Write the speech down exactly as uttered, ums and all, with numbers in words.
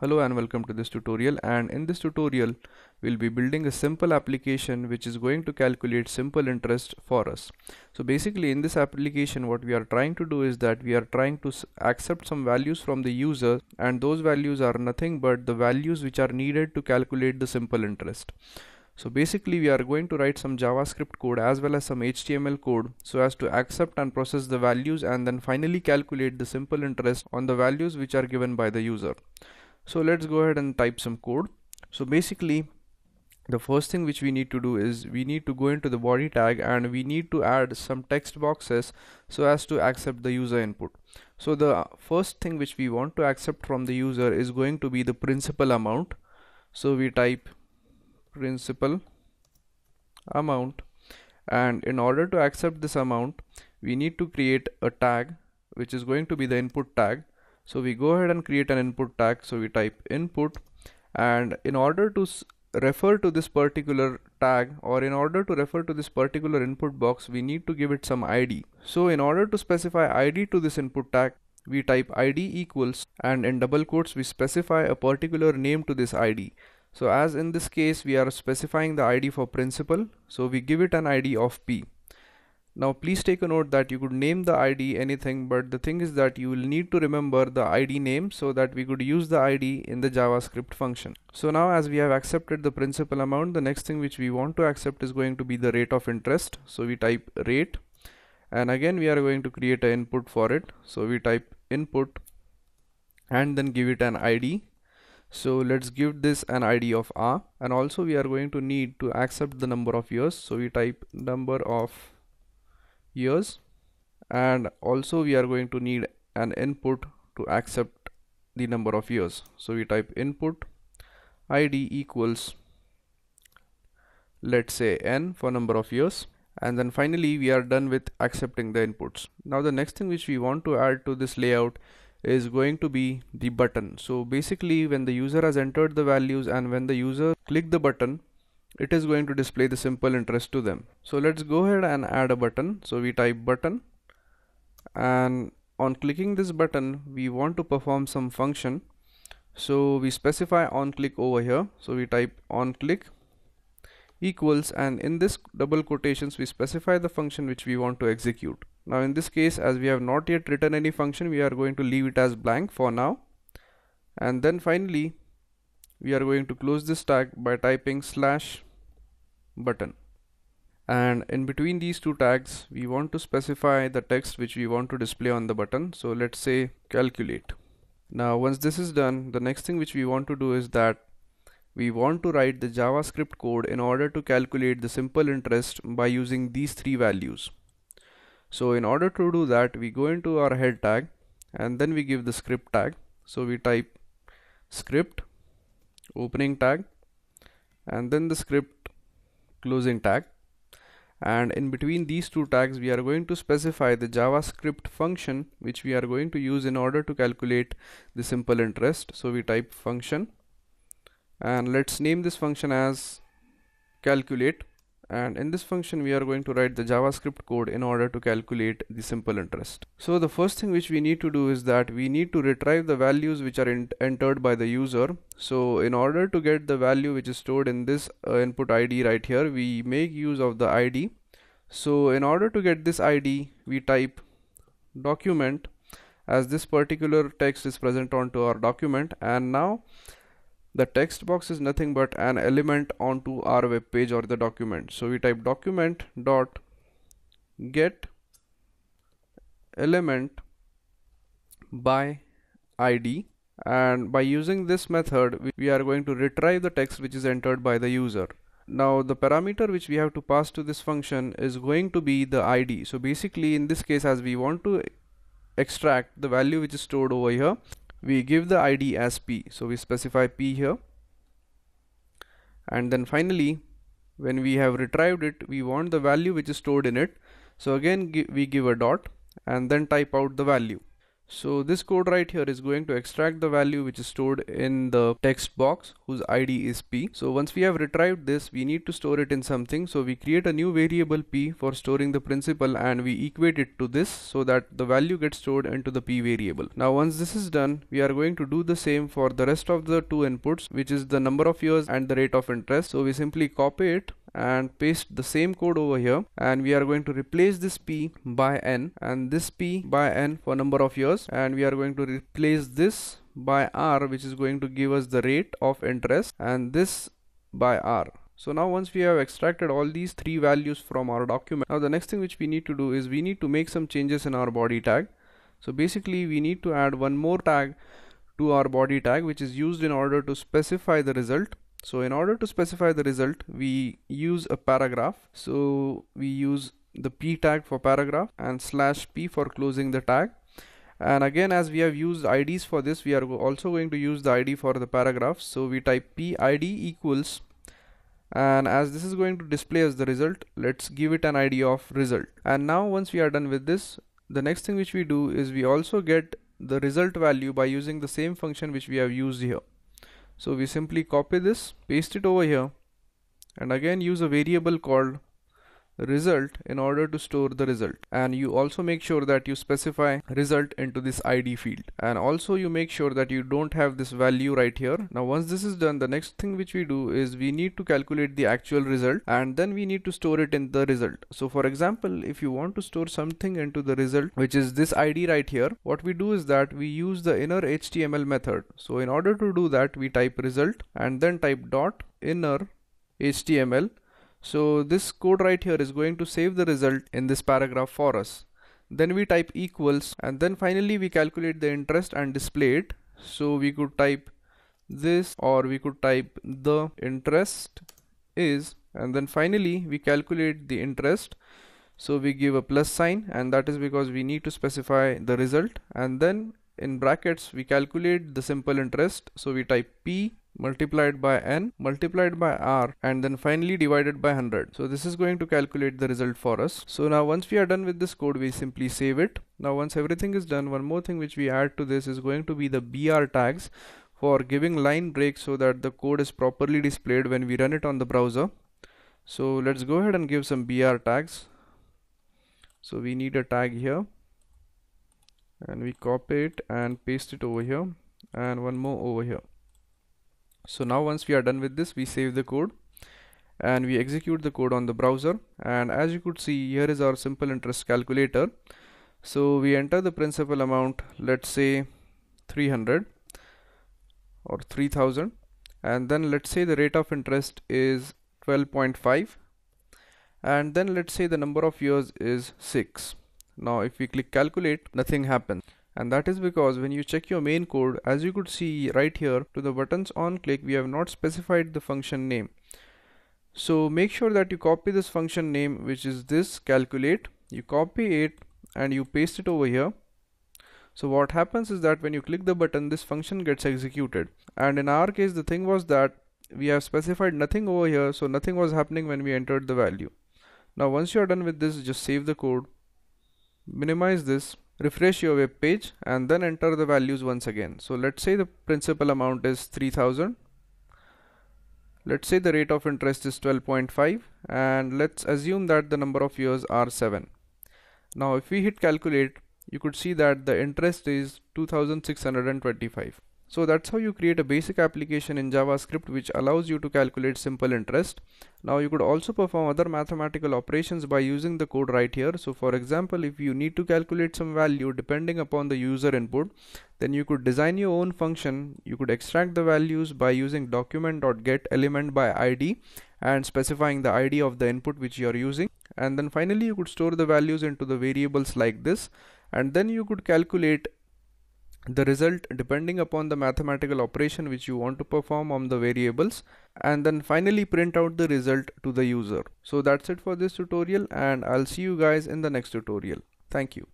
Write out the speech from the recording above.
Hello and welcome to this tutorial, and in this tutorial we'll be building a simple application which is going to calculate simple interest for us. So basically in this application what we are trying to do is that we are trying to accept some values from the user, and those values are nothing but the values which are needed to calculate the simple interest. So basically we are going to write some JavaScript code as well as some H T M L code so as to accept and process the values and then finally calculate the simple interest on the values which are given by the user. So let's go ahead and type some code. So basically the first thing which we need to do is we need to go into the body tag and we need to add some text boxes so as to accept the user input. So the first thing which we want to accept from the user is going to be the principal amount. So we type principal amount, and in order to accept this amount we need to create a tag which is going to be the input tag. So we go ahead and create an input tag. So we type input, and in order to refer to this particular tag or in order to refer to this particular input box we need to give it some I D. So in order to specify I D to this input tag we type I D equals, and in double quotes we specify a particular name to this I D. So as in this case we are specifying the I D for principal, so we give it an I D of P. Now please take a note that you could name the I D anything, but the thing is that you will need to remember the I D name so that we could use the I D in the JavaScript function. So now as we have accepted the principal amount, the next thing which we want to accept is going to be the rate of interest. So we type rate, and again we are going to create an input for it. So we type input and then give it an I D. So let's give this an I D of R, and also we are going to need to accept the number of years. So we type number of years, and also we are going to need an input to accept the number of years. So we type input I D equals, let's say N for number of years, and then finally we are done with accepting the inputs. Now the next thing which we want to add to this layout is going to be the button. So basically when the user has entered the values and when the user click the button, it is going to display the simple interest to them. So let's go ahead and add a button. So we type button, and on clicking this button we want to perform some function. So we specify on click over here. So we type on click equals, and in this double quotations we specify the function which we want to execute. Now in this case, as we have not yet written any function, we are going to leave it as blank for now, and then finally we are going to close this tag by typing slash button, and in between these two tags we want to specify the text which we want to display on the button. So let's say calculate. Now once this is done, the next thing which we want to do is that we want to write the JavaScript code in order to calculate the simple interest by using these three values. So in order to do that we go into our head tag and then we give the script tag. So we type script opening tag and then the script closing tag, and in between these two tags we are going to specify the JavaScript function which we are going to use in order to calculate the simple interest. So we type function, and let's name this function as calculate, and in this function we are going to write the JavaScript code in order to calculate the simple interest. So the first thing which we need to do is that we need to retrieve the values which are entered by the user. So in order to get the value which is stored in this uh, input I D right here, we make use of the I D. So in order to get this I D we type document, as this particular text is present onto our document, and now the text box is nothing but an element onto our web page or the document. So we type document dot get element by I D, and by using this method we are going to retrieve the text which is entered by the user. Now the parameter which we have to pass to this function is going to be the I D. So basically in this case, as we want to extract the value which is stored over here, we give the I D as P. So we specify P here, and then finally when we have retrieved it we want the value which is stored in it. So again we give a dot and then type out the value. So this code right here is going to extract the value which is stored in the text box whose I D is P. So once we have retrieved this, we need to store it in something. So we create a new variable P for storing the principal and we equate it to this so that the value gets stored into the P variable. Now once this is done, we are going to do the same for the rest of the two inputs, which is the number of years and the rate of interest. So we simply copy it and paste the same code over here, and we are going to replace this P by N and this P by N for number of years, and we are going to replace this by R, which is going to give us the rate of interest, and this by R. So now once we have extracted all these three values from our document, now the next thing which we need to do is we need to make some changes in our body tag. So basically we need to add one more tag to our body tag, which is used in order to specify the result. So in order to specify the result, we use a paragraph. So we use the P tag for paragraph and slash P for closing the tag. And again, as we have used I Ds for this, we are also going to use the I D for the paragraph. So we type P I D equals, and as this is going to display as the result, let's give it an I D of result. And now once we are done with this, the next thing which we do is we also get the result value by using the same function which we have used here. So we simply copy this, paste it over here, and again use a variable called result in order to store the result. And you also make sure that you specify result into this I D field, and also you make sure that you don't have this value right here. Now once this is done, the next thing which we do is we need to calculate the actual result, and then we need to store it in the result. So for example, if you want to store something into the result, which is this I D right here, what we do is that we use the inner H T M L method. So in order to do that, we type result and then type dot inner H T M L. So this code right here is going to save the result in this paragraph for us. Then we type equals, and then finally we calculate the interest and display it. So we could type this, or we could type the interest is, and then finally we calculate the interest. So we give a plus sign, and that is because we need to specify the result, and then in brackets we calculate the simple interest. So we type P multiplied by N multiplied by R, and then finally divided by one hundred. So this is going to calculate the result for us. So now once we are done with this code, we simply save it. Now once everything is done, one more thing which we add to this is going to be the B R tags for giving line breaks so that the code is properly displayed when we run it on the browser. So let's go ahead and give some B R tags. So we need a tag here, and we copy it and paste it over here, and one more over here. So now once we are done with this, we save the code and we execute the code on the browser, and as you could see, here is our simple interest calculator. So we enter the principal amount, let's say three hundred or three thousand, and then let's say the rate of interest is twelve point five, and then let's say the number of years is six. Now if we click calculate, nothing happens. And that is because when you check your main code, as you could see right here, to the buttons on click, we have not specified the function name. So make sure that you copy this function name, which is this calculate. You copy it and you paste it over here. So what happens is that when you click the button, this function gets executed. And in our case, the thing was that we have specified nothing over here, so nothing was happening when we entered the value. Now once you are done with this, just save the code, minimize this, refresh your web page, and then enter the values once again. So let's say the principal amount is three thousand. Let's say the rate of interest is twelve point five, and let's assume that the number of years are seven. Now if we hit calculate, you could see that the interest is two thousand six hundred twenty-five. So that's how you create a basic application in JavaScript which allows you to calculate simple interest. Now you could also perform other mathematical operations by using the code right here. So for example, if you need to calculate some value depending upon the user input, then you could design your own function. You could extract the values by using document.get element by I D and specifying the I D of the input which you are using. And then finally you could store the values into the variables like this, and then you could calculate the result depending upon the mathematical operation which you want to perform on the variables, and then finally print out the result to the user. So that's it for this tutorial, and I'll see you guys in the next tutorial. Thank you.